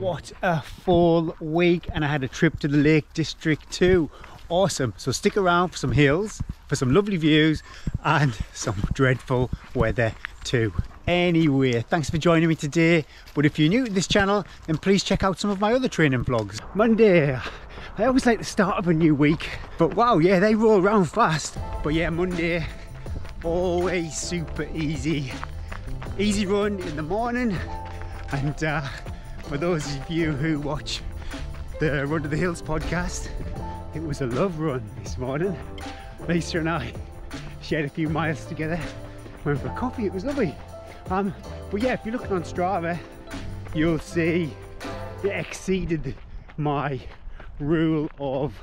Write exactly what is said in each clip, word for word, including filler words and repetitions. What a full week, and I had a trip to the Lake District too. Awesome. So stick around for some hills, for some lovely views and some dreadful weather too. Anyway, thanks for joining me today, but if you're new to this channel then please check out some of my other training vlogs. Monday, I always like the start of a new week, but wow, yeah, they roll around fast. But yeah, Monday, always super easy. Easy run in the morning, and uh, for those of you who watch the Run to the Hills podcast, it was a love run this morning. Lisa and I shared a few miles together, went for a coffee, it was lovely. Um, but yeah, if you're looking on Strava, you'll see it exceeded my rule of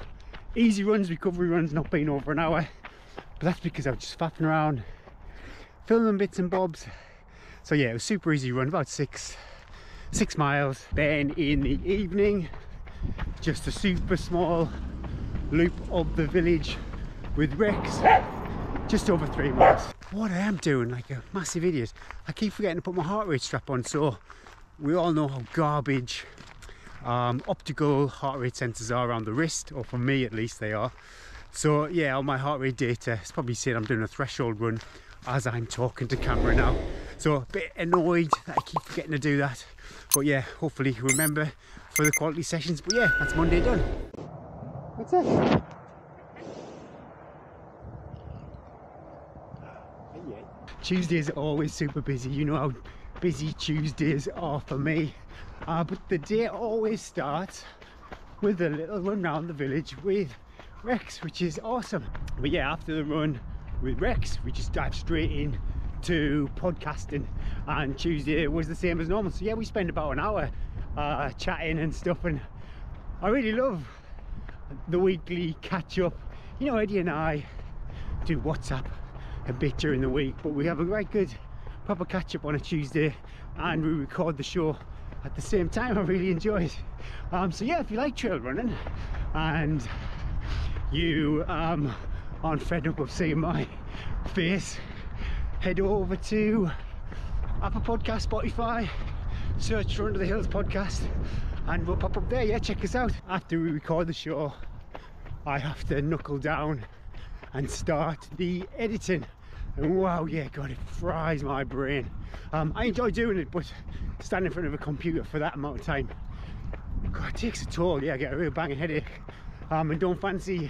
easy runs, recovery runs, not being over an hour. But that's because I was just faffing around, filming bits and bobs. So yeah, it was a super easy run, about six. Six miles. Then in the evening, just a super small loop of the village with Rex, just over three miles. What I am doing, like a massive idiot, I keep forgetting to put my heart rate strap on. So we all know how garbage um, optical heart rate sensors are around the wrist, or for me at least they are. So yeah, on my heart rate data, it's probably saying I'm doing a threshold run as I'm talking to camera now. So a bit annoyed that I keep forgetting to do that. But yeah, hopefully you remember for the quality sessions. But yeah, that's Monday done. What's this? Tuesdays are always super busy. You know how busy Tuesdays are for me. Uh, but the day always starts with a little run round the village with Rex, which is awesome. But yeah, after the run with Rex, we just dive straight in to podcasting, and Tuesday was the same as normal. So yeah, we spend about an hour uh, chatting and stuff, and I really love the weekly catch up. You know, Eddie and I do WhatsApp a bit during the week, but we have a quite good proper catch up on a Tuesday, and we record the show at the same time. I really enjoy it. Um, so yeah, if you like trail running and you um, aren't fed up of seeing my face, head over to Apple Podcasts, Spotify, search for Under the Hills Podcast, and we'll pop up there. Yeah, check us out. After we record the show, I have to knuckle down and start the editing. And wow, yeah, God, it fries my brain. Um, I enjoy doing it, but standing in front of a computer for that amount of time, God, it takes a toll. Yeah, I get a real banging headache, um, and don't fancy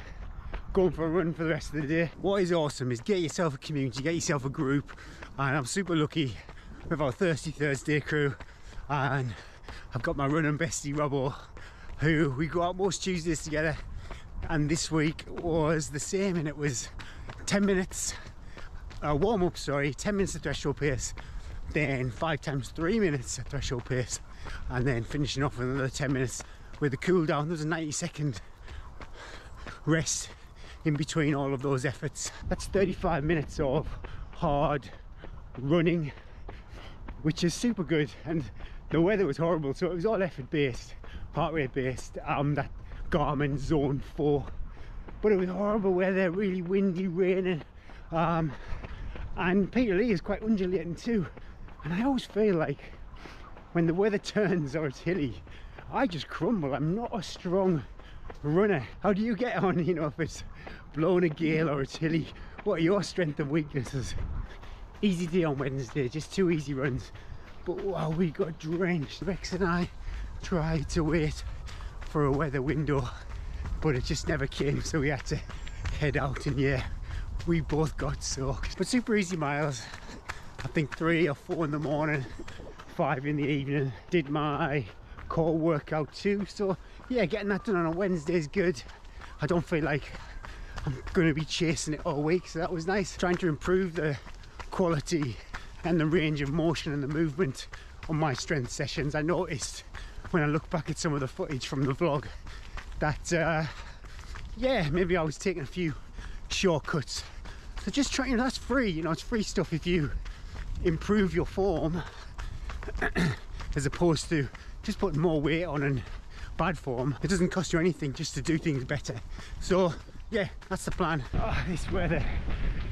going for a run for the rest of the day. What is awesome is get yourself a community, get yourself a group, and I'm super lucky with our Thirsty Thursday crew, and I've got my running bestie Robbo, who we go out most Tuesdays together, and this week was the same, and it was ten minutes uh, warm up, sorry, ten minutes at threshold pace, then five times three minutes at threshold pace, and then finishing off with another ten minutes with a cool down. There was a ninety second rest in between all of those efforts. That's thirty-five minutes of hard running, which is super good, and the weather was horrible, so it was all effort based, heart rate based, um, that Garmin zone four, but it was horrible weather, really windy, raining, um, and Peter Lee is quite undulating too, and I always feel like when the weather turns or it's hilly, I just crumble. I'm not a strong runner. How do you get on, you know, if it's blowing a gale or it's hilly? What are your strengths and weaknesses? Easy day on Wednesday, just two easy runs, but wow, we got drenched. Rex and I tried to wait for a weather window, but it just never came, so we had to head out, and yeah, we both got soaked. But super easy miles, I think three or four in the morning, five in the evening. Did my core workout too, so yeah, getting that done on a Wednesday is good. I don't feel like I'm going to be chasing it all week, so that was nice. Trying to improve the quality and the range of motion and the movement on my strength sessions. I noticed when I look back at some of the footage from the vlog that uh, yeah, maybe I was taking a few shortcuts. So just trying, you know, that's free, you know, it's free stuff if you improve your form as opposed to just putting more weight on and bad form. It doesn't cost you anything just to do things better. So yeah, that's the plan. Oh, this weather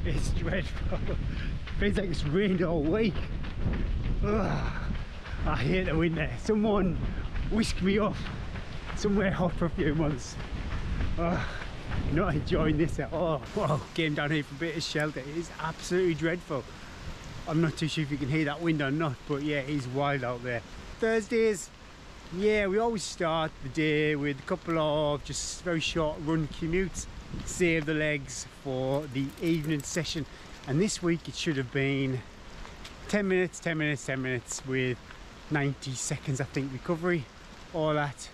is dreadful. Feels like it's rained all week. Ugh, I hate the winter. Someone whisked me off somewhere hot for a few months. Ugh, not enjoying this at all. Whoa, came down here for a bit of shelter. It is absolutely dreadful. I'm not too sure if you can hear that wind or not, but yeah, it is wild out there. Thursdays, yeah, we always start the day with a couple of just very short run commutes, save the legs for the evening session. And this week it should have been ten minutes, ten minutes, ten minutes with ninety seconds, I think, recovery, all at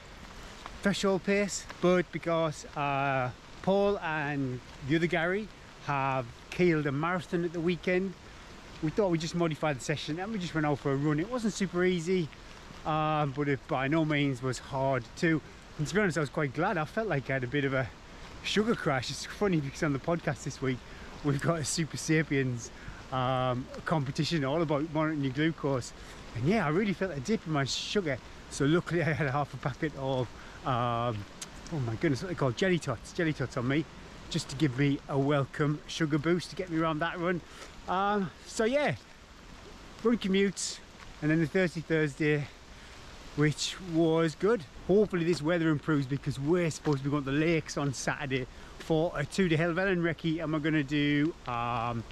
threshold pace. But because uh, Paul and the other Gary have killed a marathon at the weekend, we thought we'd just modify the session and we just went out for a run. It wasn't super easy. Um, but it by no means was hard too, and to be honest I was quite glad. I felt like I had a bit of a sugar crash. It's funny because on the podcast this week we've got a Super Sapiens um, competition all about monitoring your glucose, and yeah, I really felt a dip in my sugar. So luckily I had a half a packet of um, oh my goodness, what they call jelly tots jelly tots on me, just to give me a welcome sugar boost to get me around that run. Um, so yeah, run commutes and then the Thirsty Thursday, which was good. Hopefully this weather improves because we're supposed to be going to the lakes on Saturday for a Tour de Helvellyn recce, and we're going to do um,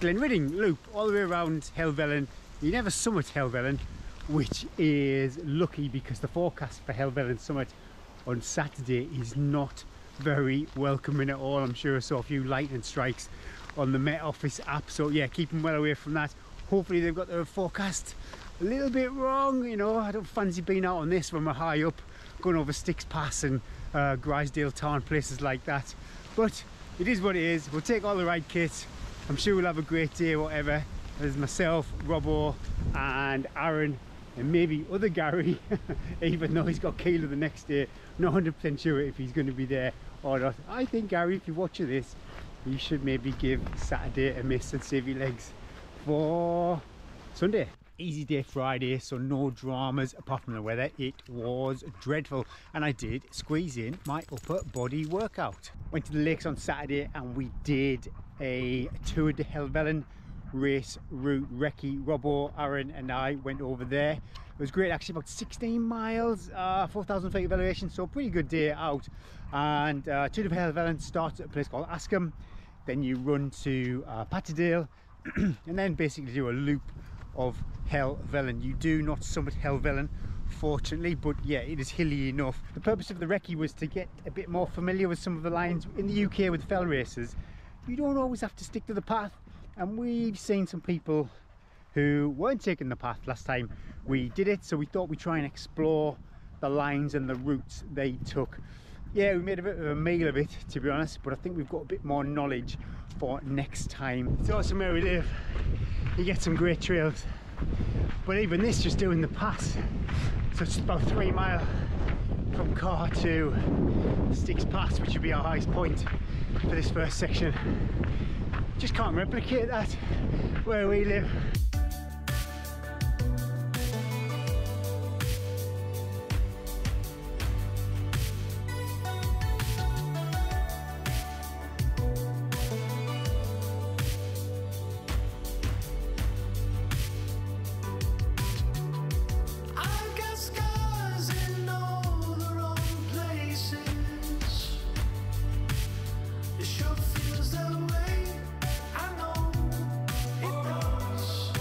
Glenridding loop all the way around Helvellyn. You never summit Helvellyn, which is lucky because the forecast for Helvellyn summit on Saturday is not very welcoming at all. I'm sure I saw a few lightning strikes on the Met Office app, so yeah, keep them well away from that. Hopefully they've got their forecast a little bit wrong, you know. I don't fancy being out on this when we're high up, going over Sticks Pass and uh, Grisedale Tarn, places like that. But it is what it is. We'll take all the ride kit. I'm sure we'll have a great day, whatever. There's myself, Robbo, and Aaron, and maybe other Gary, even though he's got Kayla the next day. I'm not one hundred percent sure if he's going to be there or not. I think, Gary, if you're watching this, you should maybe give Saturday a miss and save your legs for Sunday. Easy day Friday, so no dramas apart from the weather. It was dreadful and I did squeeze in my upper body workout. Went to the lakes on Saturday and we did a Tour de Helvellyn race route recce. Robbo, Aaron and I went over there. It was great, actually, about sixteen miles, uh, four thousand feet of elevation, so pretty good day out. And uh, Tour de Helvellyn starts at a place called Askham, then you run to uh, Patterdale and then basically do a loop of Helvellyn. You do not summit Helvellyn, fortunately, but yeah, it is hilly enough. The purpose of the recce was to get a bit more familiar with some of the lines. In the U K with fell races, you don't always have to stick to the path, and we've seen some people who weren't taking the path last time we did it, so we thought we'd try and explore the lines and the routes they took. Yeah, we made a bit of a meal of it, to be honest, but I think we've got a bit more knowledge for next time. It's awesome where we live. You get some great trails, but even this, just doing the pass, so it's about three mile from Car to Sticks Pass, which would be our highest point for this first section. Just can't replicate that where we live. Sure feels that way, I know it does.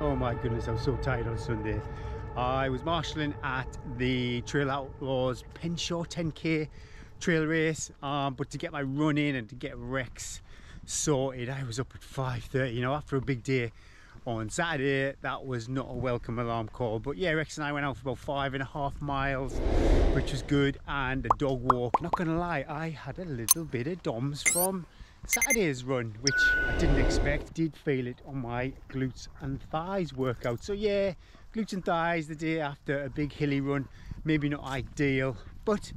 Oh my goodness, I was so tired on Sunday. I was marshalling at the Trail Outlaws Penshaw ten K trail race, um, but to get my run in and to get Rex sorted, I was up at five thirty. You know, after a big day on Saturday, that was not a welcome alarm call. But yeah, Rex and I went out for about five and a half miles, which was good, and a dog walk. Not gonna lie, I had a little bit of DOMS from Saturday's run, which I didn't expect. Did feel it on my glutes and thighs workout. So yeah, glutes and thighs the day after a big hilly run, maybe not ideal, but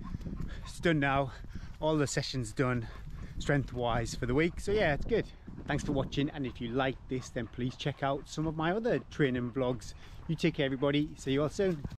it's done now. All the sessions done strength wise for the week, so yeah, it's good. Thanks for watching, and if you like this, then please check out some of my other training vlogs. You take care, everybody. See you all soon.